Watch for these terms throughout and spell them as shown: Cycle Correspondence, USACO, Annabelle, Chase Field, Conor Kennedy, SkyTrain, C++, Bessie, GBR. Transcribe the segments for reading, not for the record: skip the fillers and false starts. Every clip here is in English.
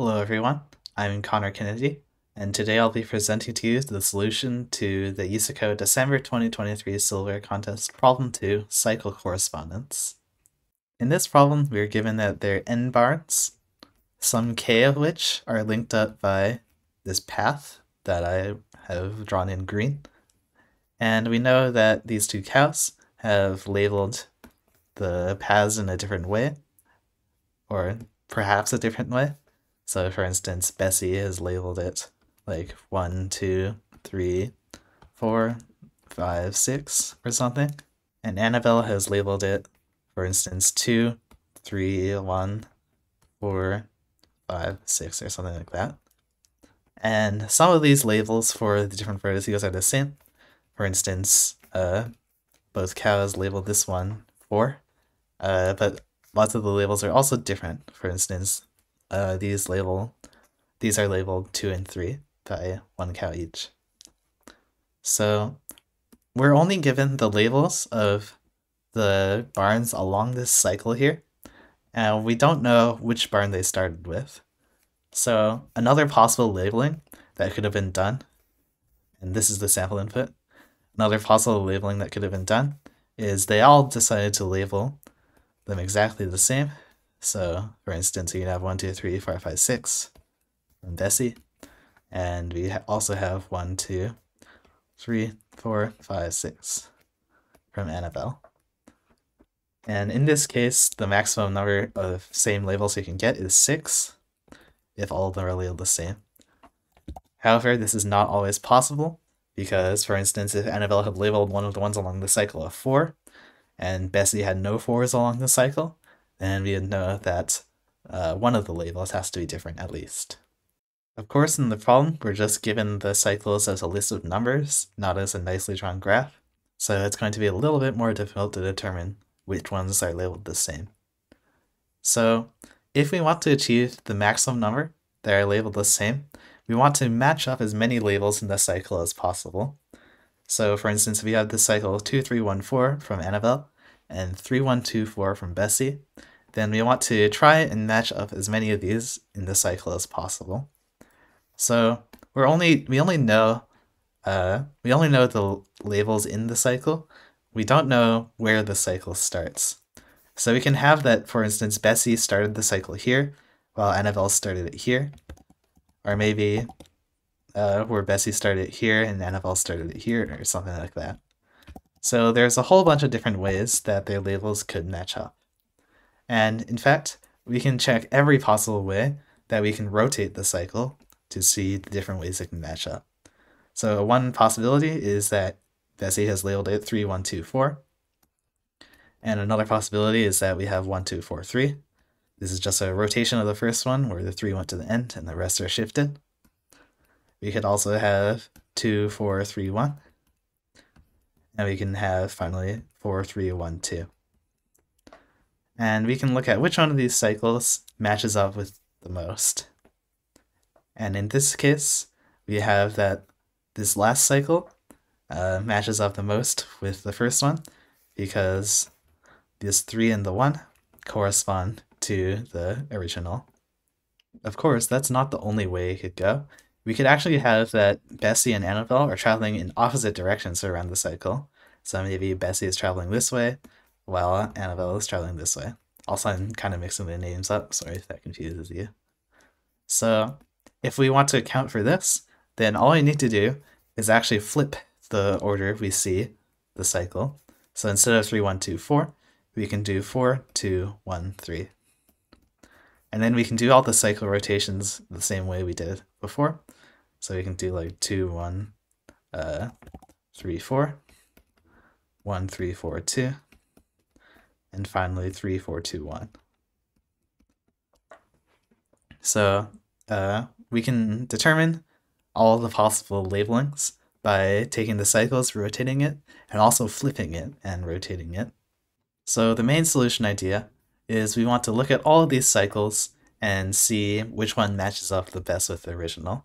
Hello everyone, I'm Conor Kennedy, and today I'll be presenting to you the solution to the USACO December 2023 Silver Contest Problem 2, Cycle Correspondence. In this problem, we are given that there are n barns, some k of which are linked up by this path that I have drawn in green, and we know that these two cows have labeled the paths in a different way, or perhaps a different way. So for instance, Bessie has labeled it like 1, 2, 3, 4, 5, 6 or something. And Annabelle has labeled it, for instance, 2, 3, 1, 4, 5, 6 or something like that. And some of these labels for the different vertices are the same. For instance, both cows labeled this one 4, but lots of the labels are also different. For instance, these are labeled 2 and 3 by one cow each. So we're only given the labels of the barns along this cycle here, and we don't know which barn they started with. So another possible labeling that could have been done, and this is the sample input, another possible labeling that could have been done is they all decided to label them exactly the same. So, for instance, we can have 1, 2, 3, 4, 5, 6 from Bessie, and we also have 1, 2, 3, 4, 5, 6 from Annabelle. And in this case, the maximum number of same labels you can get is 6, if all of them are labeled the same. However, this is not always possible, because, for instance, if Annabelle had labeled one of the ones along the cycle of 4, and Bessie had no 4s along the cycle, and we would know that one of the labels has to be different at least. Of course, in the problem, we're just given the cycles as a list of numbers, not as a nicely drawn graph, so it's going to be a little bit more difficult to determine which ones are labeled the same. So if we want to achieve the maximum number that are labeled the same, we want to match up as many labels in the cycle as possible. So for instance, if we have the cycle 2314 from Annabelle and 3124 from Bessie, then we want to try and match up as many of these in the cycle as possible. So we only know the labels in the cycle. We don't know where the cycle starts. So we can have that, for instance, Bessie started the cycle here, while Annabelle started it here, or maybe where Bessie started it here and Annabelle started it here, or something like that. So there's a whole bunch of different ways that their labels could match up. And in fact, we can check every possible way that we can rotate the cycle to see the different ways it can match up. So one possibility is that Bessie has labeled it 3124. And another possibility is that we have 1243. This is just a rotation of the first one where the 3 went to the end and the rest are shifted. We could also have 2431. And we can have finally 4312. And we can look at which one of these cycles matches up with the most. And in this case, we have that this last cycle matches up the most with the first one, because this 3 and the 1 correspond to the original. Of course, that's not the only way it could go. We could actually have that Bessie and Annabelle are traveling in opposite directions around the cycle. So maybe Bessie is traveling this way, well, Annabelle is traveling this way. Also, I'm kind of mixing the names up, sorry if that confuses you. So if we want to account for this, then all we need to do is actually flip the order we see the cycle. So instead of 3, 1, 2, 4, we can do 4, 2, 1, 3. And then we can do all the cycle rotations the same way we did before. So we can do like 2, 1, 3, 4, 1, 3, 4, 2. And finally 3, 4, 2, 1. So we can determine all the possible labelings by taking the cycles, rotating it, and also flipping it and rotating it. So the main solution idea is we want to look at all of these cycles and see which one matches up the best with the original.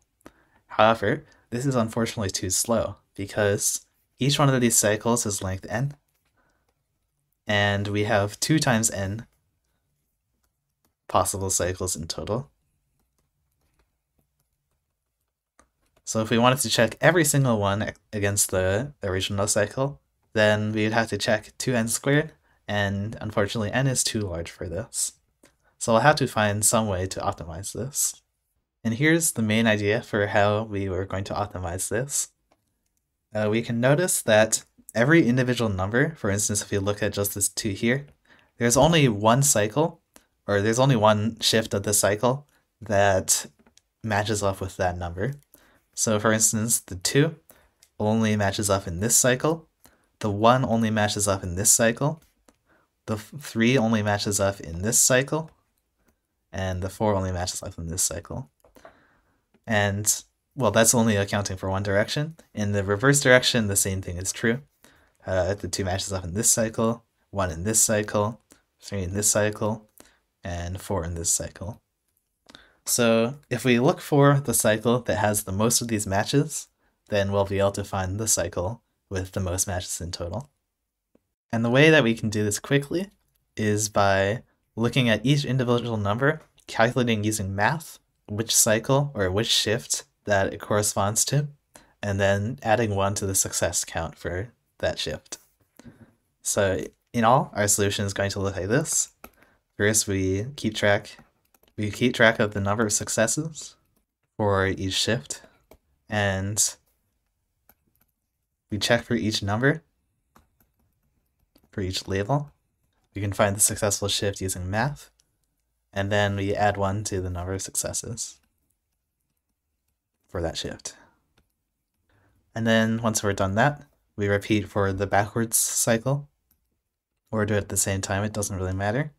However, this is unfortunately too slow, because each one of these cycles is length n, and we have 2 times n possible cycles in total. So if we wanted to check every single one against the original cycle, then we'd have to check 2n squared, and unfortunately n is too large for this. So we'll have to find some way to optimize this. And here's the main idea for how we were going to optimize this. We can notice that every individual number, for instance if you look at just this 2 here, there's only one cycle, or there's only one shift of this cycle that matches up with that number. So for instance, the 2 only matches up in this cycle, the 1 only matches up in this cycle, the 3 only matches up in this cycle, and the 4 only matches up in this cycle. And, well, that's only accounting for one direction. In the reverse direction, the same thing is true. The 2 matches up in this cycle, 1 in this cycle, 3 in this cycle, and 4 in this cycle. So if we look for the cycle that has the most of these matches, then we'll be able to find the cycle with the most matches in total. And the way that we can do this quickly is by looking at each individual number, calculating using math which cycle or which shift that it corresponds to, and then adding 1 to the success count for that shift. So in all, our solution is going to look like this. First, we keep track of the number of successes for each shift, and we check for each number, for each label. We can find the successful shift using math, and then we add 1 to the number of successes for that shift. And then once we're done that, we repeat for the backwards cycle, or do it at the same time, it doesn't really matter.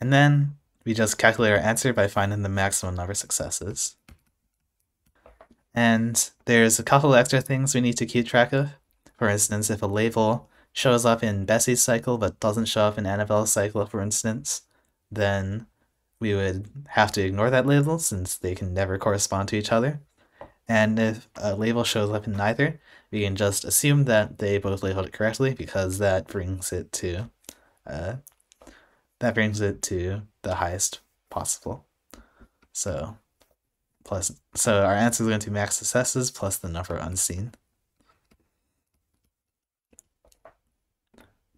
And then we just calculate our answer by finding the maximum number of successes. And there's a couple extra things we need to keep track of. For instance, if a label shows up in Bessie's cycle but doesn't show up in Annabelle's cycle, for instance, then we would have to ignore that label since they can never correspond to each other. And if a label shows up in neither, we can just assume that they both labeled it correctly, because that brings it to the highest possible. So our answer is going to be max successes plus the number unseen.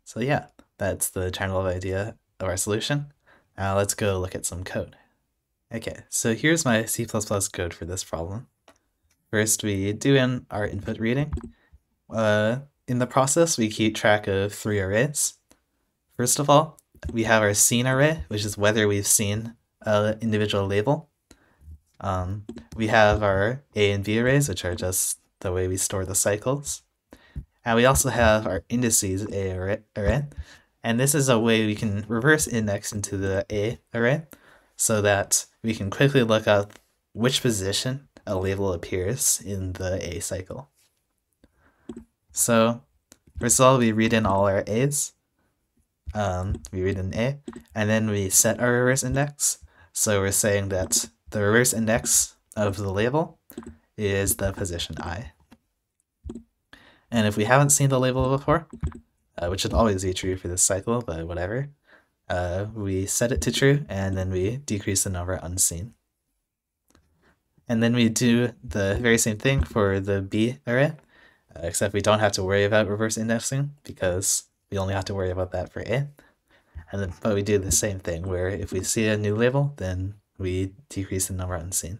So yeah, that's the general idea of our solution. Now let's go look at some code. Okay, so here's my C++ code for this problem. First, we do in our input reading. In the process, we keep track of 3 arrays. First of all, we have our seen array, which is whether we've seen an individual label. We have our A and B arrays, which are just the way we store the cycles. And we also have our indices array. And this is a way we can reverse index into the A array so that we can quickly look up which position a label appears in the A cycle. So first of all, we read in all our A's. We read in A, and then we set our reverse index. So we're saying that the reverse index of the label is the position I. And if we haven't seen the label before, which should always be true for this cycle, but whatever, we set it to true, and then we decrease the number unseen. And then we do the very same thing for the B array, except we don't have to worry about reverse indexing because we only have to worry about that for A. And then, but we do the same thing where if we see a new label, then we decrease the number unseen.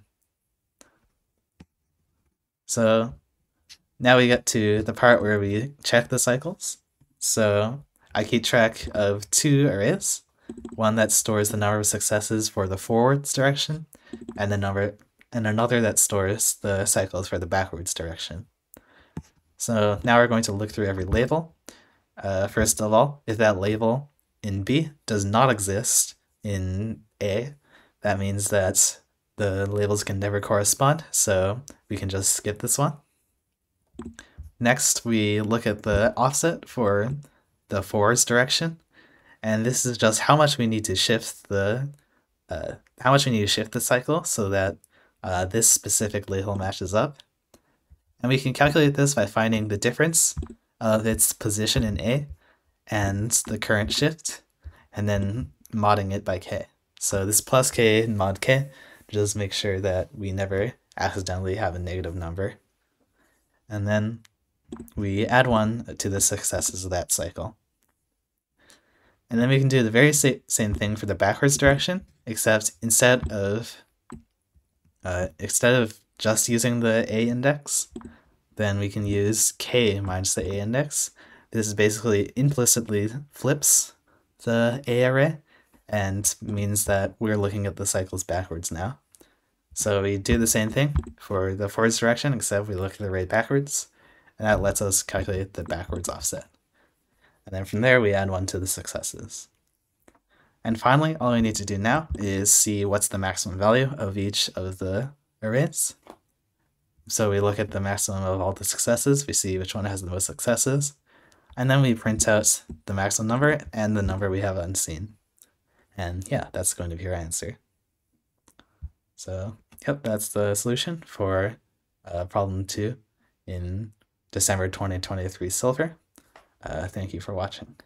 So now we get to the part where we check the cycles. So I keep track of 2 arrays, one that stores the number of successes for the forwards direction, and another that stores the cycles for the backwards direction. So now we're going to look through every label. First of all, if that label in B does not exist in A, that means that the labels can never correspond, so we can just skip this one. Next, we look at the offset for the forwards direction, and this is just how much we need to shift the cycle so that this specific label matches up. And we can calculate this by finding the difference of its position in A and the current shift, and then modding it by k. So this plus k and mod k just make sure that we never accidentally have a negative number. And then we add 1 to the successes of that cycle. And then we can do the very same thing for the backwards direction, except instead of just using the A index, then we can use K minus the A index. This is basically implicitly flips the A array and means that we're looking at the cycles backwards now. So we do the same thing for the forwards direction, except we look at the array backwards, and that lets us calculate the backwards offset. And then from there, we add 1 to the successes. And finally, all we need to do now is see what's the maximum value of each of the arrays. So we look at the maximum of all the successes, we see which one has the most successes, and then we print out the maximum number and the number we have unseen. And yeah, that's going to be our answer. So, yep, that's the solution for problem 2 in December 2023 Silver. Thank you for watching.